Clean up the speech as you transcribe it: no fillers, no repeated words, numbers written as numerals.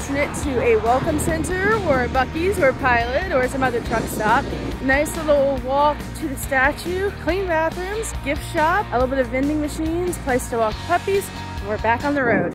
alternate to a welcome center or a Buc-ee's or a Pilot or some other truck stop. Nice little walk to the statue, clean bathrooms, gift shop, a little bit of vending machines, place to walk puppies. We're back on the road.